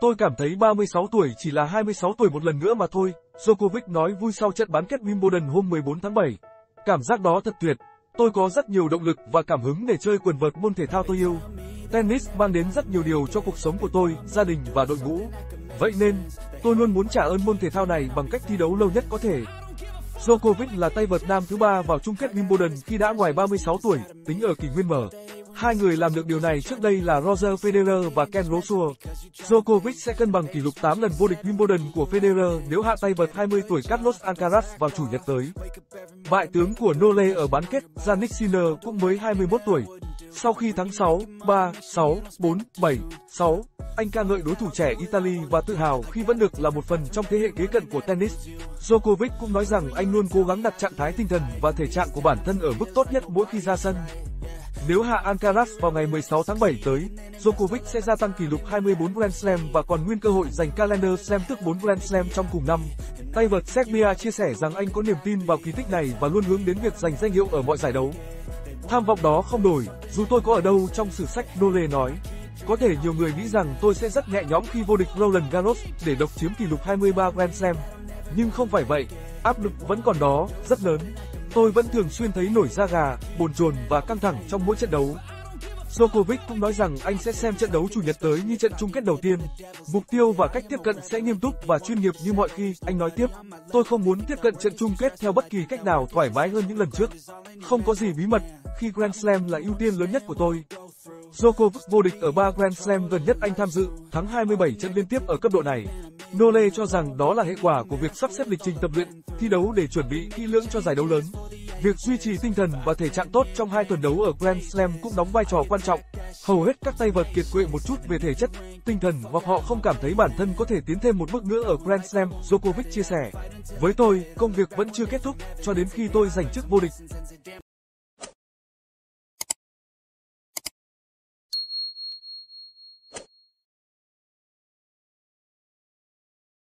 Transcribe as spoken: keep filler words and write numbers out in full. Tôi cảm thấy ba mươi sáu tuổi chỉ là hai mươi sáu tuổi một lần nữa mà thôi, Djokovic nói vui sau trận bán kết Wimbledon hôm mười bốn tháng bảy. Cảm giác đó thật tuyệt. Tôi có rất nhiều động lực và cảm hứng để chơi quần vợt môn thể thao tôi yêu. Tennis mang đến rất nhiều điều cho cuộc sống của tôi, gia đình và đội ngũ. Vậy nên, tôi luôn muốn trả ơn môn thể thao này bằng cách thi đấu lâu nhất có thể. Djokovic là tay vợt nam thứ ba vào chung kết Wimbledon khi đã ngoài ba mươi sáu tuổi, tính ở kỷ nguyên mở. Hai người làm được điều này trước đây là Roger Federer và Ken Rosewall. Djokovic sẽ cân bằng kỷ lục tám lần vô địch Wimbledon của Federer nếu hạ tay vợt hai mươi tuổi Carlos Alcaraz vào chủ nhật tới. Bại tướng của Nole ở bán kết, Jannik Sinner cũng mới hai mươi mốt tuổi. Sau khi thắng sáu ba, sáu bốn, bảy sáu, anh ca ngợi đối thủ trẻ Italy và tự hào khi vẫn được là một phần trong thế hệ kế cận của tennis. Djokovic cũng nói rằng anh luôn cố gắng đặt trạng thái tinh thần và thể trạng của bản thân ở mức tốt nhất mỗi khi ra sân. Nếu hạ Alcaraz vào ngày mười sáu tháng bảy tới, Djokovic sẽ gia tăng kỷ lục hai mươi bốn Grand Slam và còn nguyên cơ hội giành calendar Slam tức bốn Grand Slam trong cùng năm. Tay vợt Serbia chia sẻ rằng anh có niềm tin vào kỳ tích này và luôn hướng đến việc giành danh hiệu ở mọi giải đấu. Tham vọng đó không đổi, dù tôi có ở đâu trong sử sách, Nole nói. Có thể nhiều người nghĩ rằng tôi sẽ rất nhẹ nhõm khi vô địch Roland Garros để độc chiếm kỷ lục hai mươi ba Grand Slam. Nhưng không phải vậy, áp lực vẫn còn đó, rất lớn. Tôi vẫn thường xuyên thấy nổi da gà, bồn chồn và căng thẳng trong mỗi trận đấu. Djokovic cũng nói rằng anh sẽ xem trận đấu chủ nhật tới như trận chung kết đầu tiên. Mục tiêu và cách tiếp cận sẽ nghiêm túc và chuyên nghiệp như mọi khi, anh nói tiếp. Tôi không muốn tiếp cận trận chung kết theo bất kỳ cách nào thoải mái hơn những lần trước. Không có gì bí mật, khi Grand Slam là ưu tiên lớn nhất của tôi. Djokovic vô địch ở ba Grand Slam gần nhất anh tham dự, thắng hai mươi bảy trận liên tiếp ở cấp độ này. Nole cho rằng đó là hệ quả của việc sắp xếp lịch trình tập luyện, thi đấu để chuẩn bị kỹ lưỡng cho giải đấu lớn. Việc duy trì tinh thần và thể trạng tốt trong hai tuần đấu ở Grand Slam cũng đóng vai trò quan trọng. Hầu hết các tay vợt kiệt quệ một chút về thể chất, tinh thần hoặc họ không cảm thấy bản thân có thể tiến thêm một bước nữa ở Grand Slam, Djokovic chia sẻ. Với tôi, công việc vẫn chưa kết thúc cho đến khi tôi giành chức vô địch.